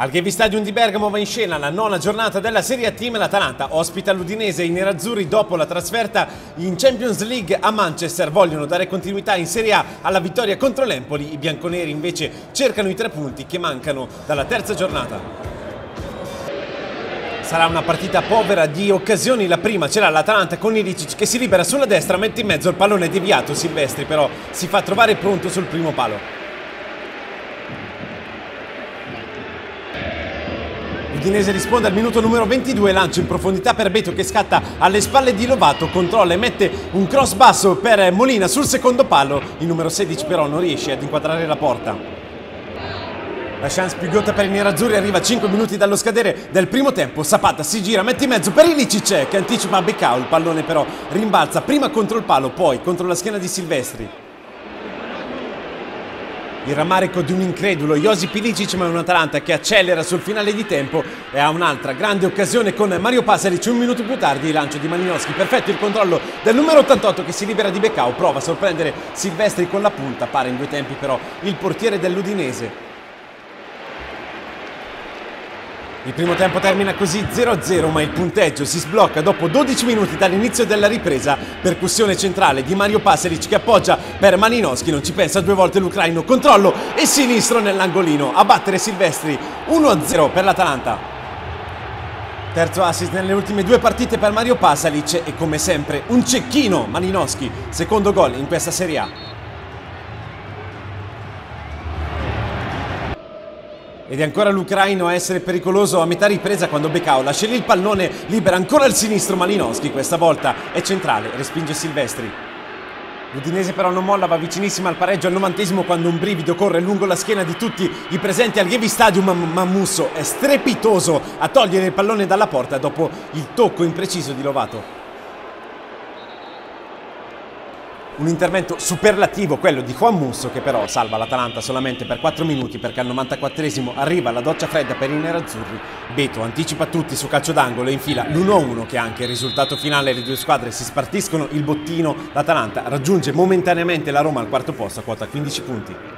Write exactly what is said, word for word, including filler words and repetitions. Al Gewiss Stadium di Bergamo va in scena la nona giornata della Serie A. Team l'Atalanta ospita l'Udinese. I nerazzurri, dopo la trasferta in Champions League a Manchester, vogliono dare continuità in Serie A alla vittoria contro l'Empoli. I bianconeri invece cercano i tre punti che mancano dalla terza giornata. Sarà una partita povera di occasioni. La prima ce l'ha l'Atalanta con Iličić che si libera sulla destra, mette in mezzo il pallone deviato. Silvestri però si fa trovare pronto sul primo palo. Udinese risponde al minuto numero ventidue, lancio in profondità per Beto che scatta alle spalle di Lovato, controlla e mette un cross basso per Molina sul secondo palo. Il numero sedici però non riesce ad inquadrare la porta. La chance più ghiotta per i nerazzurri arriva cinque minuti dallo scadere del primo tempo. Zapata si gira, mette in mezzo per Iličić che anticipa Becão. Il pallone però rimbalza prima contro il palo, poi contro la schiena di Silvestri. Il rammarico di un incredulo Josip Iličić, ma è un Atalanta che accelera sul finale di tempo e ha un'altra grande occasione con Mario Pasaric. Un minuto più tardi il lancio di Malinovskyi, perfetto il controllo del numero ottantotto che si libera di Becão, prova a sorprendere Silvestri con la punta, para in due tempi però il portiere dell'Udinese. Il primo tempo termina così zero a zero, ma il punteggio si sblocca dopo dodici minuti dall'inizio della ripresa. Percussione centrale di Mario Pasaric che appoggia per Malinovskyi, non ci pensa due volte l'ucraino, controllo e sinistro nell'angolino a battere Silvestri. uno a zero per l'Atalanta. Terzo assist nelle ultime due partite per Mario Pasaric e come sempre un cecchino Malinovskyi, secondo gol in questa Serie A. Ed è ancora l'ucraino a essere pericoloso a metà ripresa quando Becão lascia lì il pallone, libera ancora il sinistro Malinovskyi, questa volta è centrale, respinge Silvestri. L'Udinese però non molla, va vicinissima al pareggio al novantesimo quando un brivido corre lungo la schiena di tutti i presenti al Gewiss Stadium, ma Musso è strepitoso a togliere il pallone dalla porta dopo il tocco impreciso di Lovato. Un intervento superlativo quello di Juan Musso che però salva l'Atalanta solamente per quattro minuti, perché al novantaquattresimo arriva la doccia fredda per i nerazzurri. Beto anticipa tutti su calcio d'angolo e infila l'uno a uno che è anche il risultato finale. Le due squadre si spartiscono il bottino, l'Atalanta raggiunge momentaneamente la Roma al quarto posto a quota quindici punti.